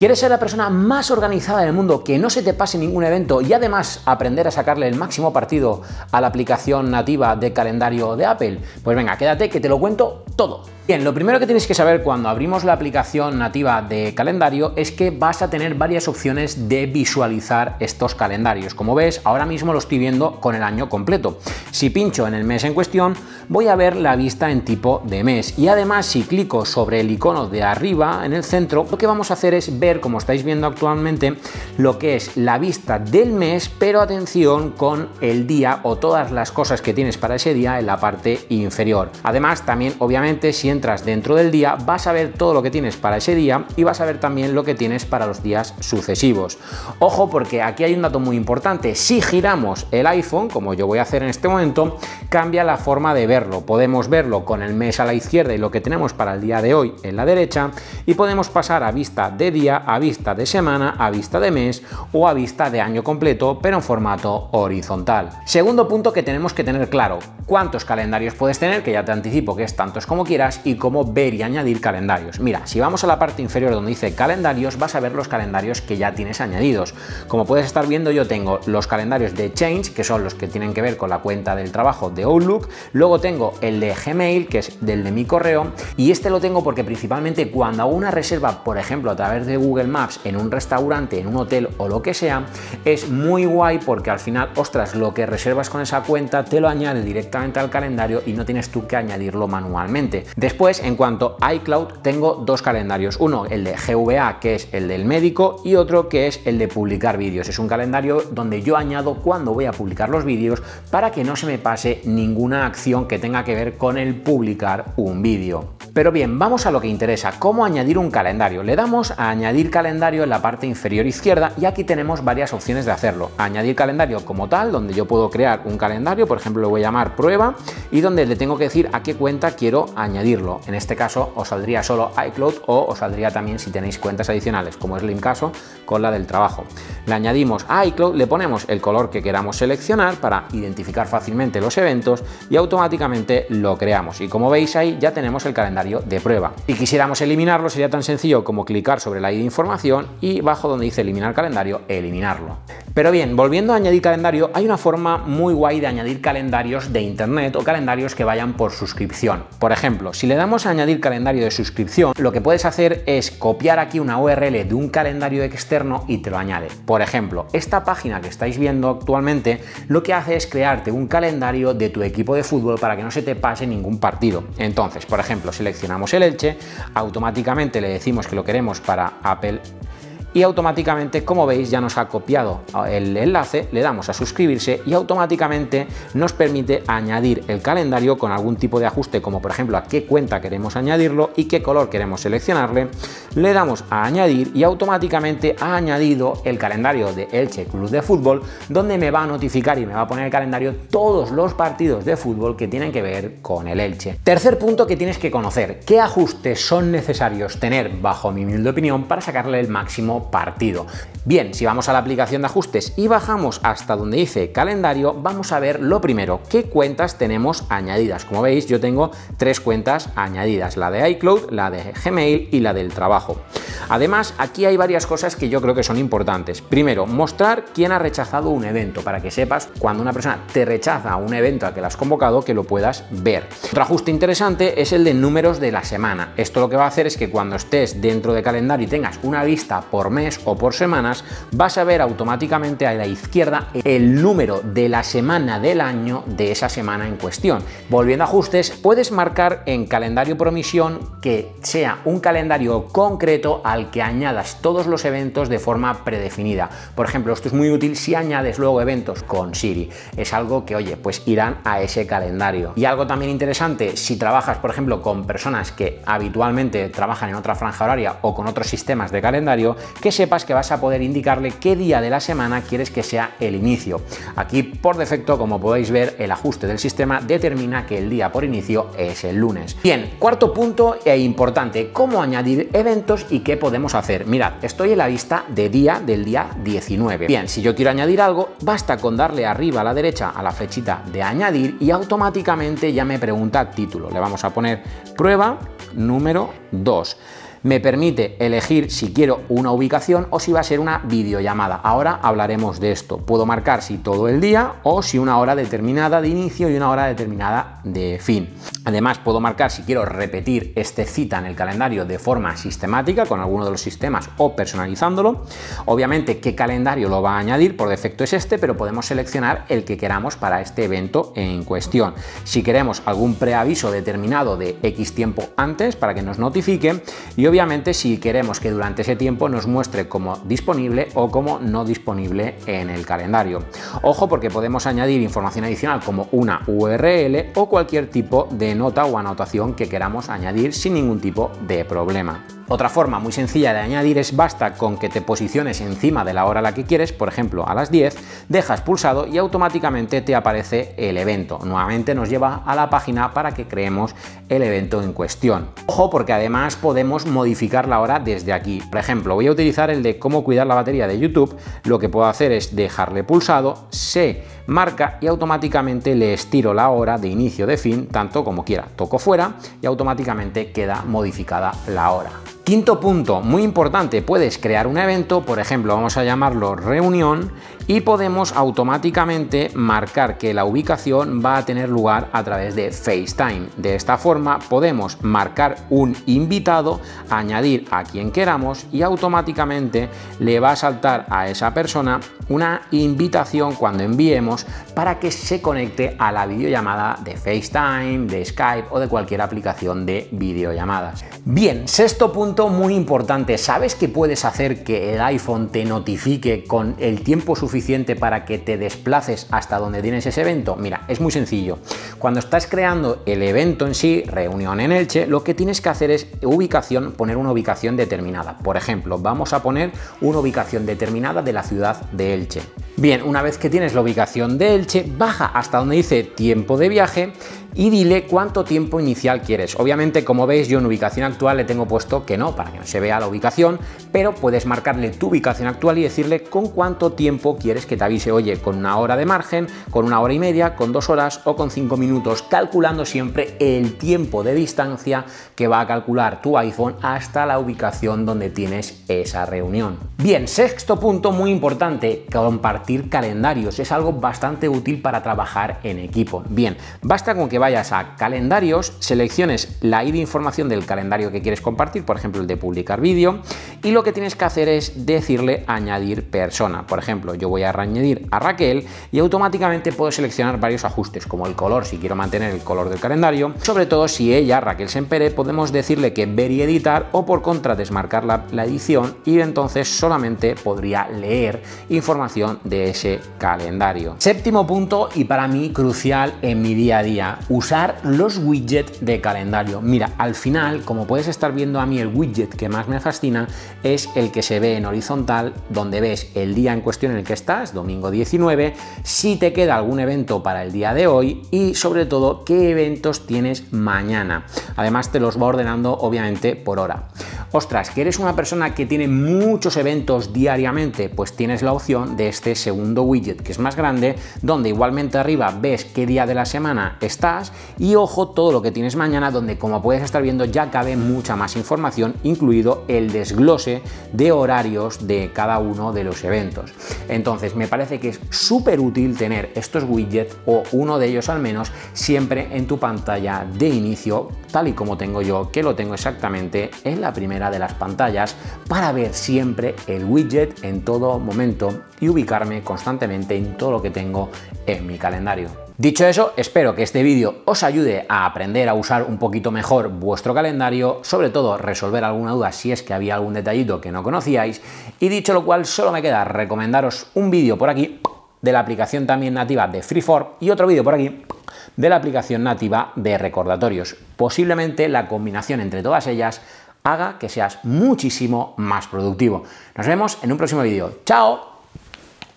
¿Quieres ser la persona más organizada del mundo, que no se te pase ningún evento y además aprender a sacarle el máximo partido a la aplicación nativa de calendario de Apple? Pues venga, quédate que te lo cuento todo. Bien, lo primero que tienes que saber cuando abrimos la aplicación nativa de calendario es que vas a tener varias opciones de visualizar estos calendarios. Como ves, ahora mismo lo estoy viendo con el año completo. Si pincho en el mes en cuestión, voy a ver la vista en tipo de mes. Y además, si clico sobre el icono de arriba, en el centro, lo que vamos a hacer es ver, como estáis viendo actualmente, lo que es la vista del mes, pero atención, con el día o todas las cosas que tienes para ese día en la parte inferior. Además, también obviamente, si entras dentro del día, vas a ver todo lo que tienes para ese día y vas a ver también lo que tienes para los días sucesivos. Ojo, porque aquí hay un dato muy importante. Si giramos el iPhone, como yo voy a hacer en este momento, cambia la forma de verlo. Podemos verlo con el mes a la izquierda y lo que tenemos para el día de hoy en la derecha, y podemos pasar a vista de día, a vista de semana, a vista de mes o a vista de año completo, pero en formato horizontal. Segundo punto que tenemos que tener claro: cuántos calendarios puedes tener, que ya te anticipo que es tantos como quieras, y cómo ver y añadir calendarios. Mira, si vamos a la parte inferior donde dice calendarios, vas a ver los calendarios que ya tienes añadidos. Como puedes estar viendo, yo tengo los calendarios de Change, que son los que tienen que ver con la cuenta del trabajo de Outlook, luego tengo el de Gmail, que es del de mi correo, y este lo tengo porque principalmente cuando hago una reserva, por ejemplo, a través de Google Maps, en un restaurante, en un hotel o lo que sea, es muy guay porque al final, ostras, lo que reservas con esa cuenta te lo añade directamente al calendario y no tienes tú que añadirlo manualmente. Después, en cuanto a iCloud, tengo dos calendarios: uno, el de GVA, que es el del médico, y otro que es el de publicar vídeos. Es un calendario donde yo añado cuando voy a publicar los vídeos para que no se me pase ninguna acción que tenga que ver con el publicar un vídeo. Pero bien, vamos a lo que interesa: cómo añadir un calendario. Le damos a añadir calendario en la parte inferior izquierda y aquí tenemos varias opciones de hacerlo. Añadir calendario como tal, donde yo puedo crear un calendario, por ejemplo, lo voy a llamar prueba, y donde le tengo que decir a qué cuenta quiero añadirlo. En este caso os saldría solo iCloud, o os saldría también si tenéis cuentas adicionales, como es el caso con la del trabajo. Le añadimos a iCloud, le ponemos el color que queramos seleccionar para identificar fácilmente los eventos y automáticamente lo creamos. Y como veis ahí ya tenemos el calendario de prueba. Si quisiéramos eliminarlo, sería tan sencillo como clicar sobre la ID de información y bajo donde dice eliminar calendario, eliminarlo. Pero bien, volviendo a añadir calendario, hay una forma muy guay de añadir calendarios de internet o calendarios que vayan por suscripción. Por ejemplo, si le damos a añadir calendario de suscripción, lo que puedes hacer es copiar aquí una URL de un calendario externo y te lo añade. Por ejemplo, esta página que estáis viendo actualmente lo que hace es crearte un calendario de tu equipo de fútbol para que no se te pase ningún partido. Entonces, por ejemplo, seleccionamos el Elche, automáticamente le decimos que lo queremos para Apple y automáticamente, como veis, ya nos ha copiado el enlace, le damos a suscribirse y automáticamente nos permite añadir el calendario con algún tipo de ajuste, como por ejemplo a qué cuenta queremos añadirlo y qué color queremos seleccionarle. Le damos a añadir y automáticamente ha añadido el calendario de Elche Club de Fútbol, donde me va a notificar y me va a poner el calendario todos los partidos de fútbol que tienen que ver con el Elche. Tercer punto que tienes que conocer: qué ajustes son necesarios tener, bajo mi humilde opinión, para sacarle el máximo partido. Bien, si vamos a la aplicación de ajustes y bajamos hasta donde dice calendario, vamos a ver lo primero, qué cuentas tenemos añadidas. Como veis, yo tengo tres cuentas añadidas: la de iCloud, la de Gmail y la del trabajo. Además, aquí hay varias cosas que yo creo que son importantes. Primero, mostrar quién ha rechazado un evento, para que sepas cuando una persona te rechaza un evento al que la has convocado, que lo puedas ver. Otro ajuste interesante es el de números de la semana. Esto lo que va a hacer es que cuando estés dentro de calendario y tengas una vista por mes o por semanas, vas a ver automáticamente a la izquierda el número de la semana del año de esa semana en cuestión. Volviendo a ajustes, puedes marcar en calendario por omisión que sea un calendario concreto al que añadas todos los eventos de forma predefinida. Por ejemplo, esto es muy útil si añades luego eventos con Siri. Es algo que, oye, pues irán a ese calendario. Y algo también interesante, si trabajas, por ejemplo, con personas que habitualmente trabajan en otra franja horaria o con otros sistemas de calendario, que sepas que vas a poder indicarle qué día de la semana quieres que sea el inicio. Aquí, por defecto, como podéis ver, el ajuste del sistema determina que el día por inicio es el lunes. Bien, cuarto punto e importante: cómo añadir eventos y qué podemos hacer. Mirad, estoy en la vista de día del día 19. Bien, si yo quiero añadir algo, basta con darle arriba a la derecha a la flechita de añadir y automáticamente ya me pregunta título. Le vamos a poner prueba número 2. me permite elegir si quiero una ubicación o si va a ser una videollamada. Ahora hablaremos de esto. Puedo marcar si todo el día o si una hora determinada de inicio y una hora determinada de fin. Además, puedo marcar si quiero repetir esta cita en el calendario de forma sistemática con alguno de los sistemas o personalizándolo. Obviamente, qué calendario lo va a añadir, por defecto es este, pero podemos seleccionar el que queramos para este evento en cuestión. Si queremos algún preaviso determinado de X tiempo antes para que nos notifique, y obviamente si queremos que durante ese tiempo nos muestre como disponible o como no disponible en el calendario. Ojo, porque podemos añadir información adicional como una URL o cualquier tipo de nota o anotación que queramos añadir sin ningún tipo de problema. Otra forma muy sencilla de añadir es basta con que te posiciones encima de la hora a la que quieres, por ejemplo a las 10, dejas pulsado y automáticamente te aparece el evento. Nuevamente nos lleva a la página para que creemos el evento en cuestión. Ojo, porque además podemos modificar la hora desde aquí. Por ejemplo, voy a utilizar el de cómo cuidar la batería de YouTube. Lo que puedo hacer es dejarle pulsado, se marca y automáticamente le estiro la hora de inicio de fin, tanto como quiera. Toco fuera y automáticamente queda modificada la hora. Quinto punto, muy importante, puedes crear un evento, por ejemplo, vamos a llamarlo reunión, y podemos automáticamente marcar que la ubicación va a tener lugar a través de FaceTime. De esta forma podemos marcar un invitado, añadir a quien queramos y automáticamente le va a saltar a esa persona una invitación cuando enviemos para que se conecte a la videollamada de FaceTime, de Skype o de cualquier aplicación de videollamadas. Bien, sexto punto muy importante. ¿Sabes que puedes hacer que el iPhone te notifique con el tiempo suficiente para que te desplaces hasta donde tienes ese evento? Mira, es muy sencillo. Cuando estás creando el evento en sí, reunión en Elche, lo que tienes que hacer es ubicación, poner una ubicación determinada. Por ejemplo, vamos a poner una ubicación determinada de la ciudad de Elche. Bien, una vez que tienes la ubicación de Elche, baja hasta donde dice tiempo de viaje y dile cuánto tiempo inicial quieres. Obviamente, como veis, yo en ubicación actual le tengo puesto que no, para que no se vea la ubicación, pero puedes marcarle tu ubicación actual y decirle con cuánto tiempo quieres que te avise. Oye, con una hora de margen, con una hora y media, con 2 horas o con 5 minutos, calculando siempre el tiempo de distancia que va a calcular tu iPhone hasta la ubicación donde tienes esa reunión. Bien, sexto punto muy importante, compartir calendarios. Es algo bastante útil para trabajar en equipo. Bien, basta con que vayas a calendarios, selecciones la ID de información del calendario que quieres compartir, por ejemplo el de publicar vídeo, y lo que tienes que hacer es decirle añadir persona. Por ejemplo, yo voy a añadir a Raquel y automáticamente puedo seleccionar varios ajustes como el color, si quiero mantener el color del calendario, sobre todo si ella, Raquel Semperé, podemos decirle que ver y editar o por contra desmarcar la edición y entonces solamente podría leer información de ese calendario. Séptimo punto y para mí crucial en mi día a día, usar los widgets de calendario. Mira, al final, como puedes estar viendo, a mí el widget que más me fascina es el que se ve en horizontal, donde ves el día en cuestión en el que estás, domingo 19, si te queda algún evento para el día de hoy y sobre todo qué eventos tienes mañana. Además te los va ordenando obviamente por hora. Ostras, que eres una persona que tiene muchos eventos diariamente, pues tienes la opción de este segundo widget, que es más grande, donde igualmente arriba ves qué día de la semana estás y ojo todo lo que tienes mañana, donde como puedes estar viendo ya cabe mucha más información, incluido el desglose de horarios de cada uno de los eventos. Entonces me parece que es súper útil tener estos widgets o uno de ellos al menos siempre en tu pantalla de inicio, tal y como tengo yo, que lo tengo exactamente en la primera de las pantallas para ver siempre el widget en todo momento y ubicarme constantemente en todo lo que tengo en mi calendario. Dicho eso, espero que este vídeo os ayude a aprender a usar un poquito mejor vuestro calendario, sobre todo resolver alguna duda si es que había algún detallito que no conocíais, y dicho lo cual solo me queda recomendaros un vídeo por aquí de la aplicación también nativa de Freeform y otro vídeo por aquí de la aplicación nativa de recordatorios. Posiblemente la combinación entre todas ellas haga que seas muchísimo más productivo. Nos vemos en un próximo vídeo. ¡Chao!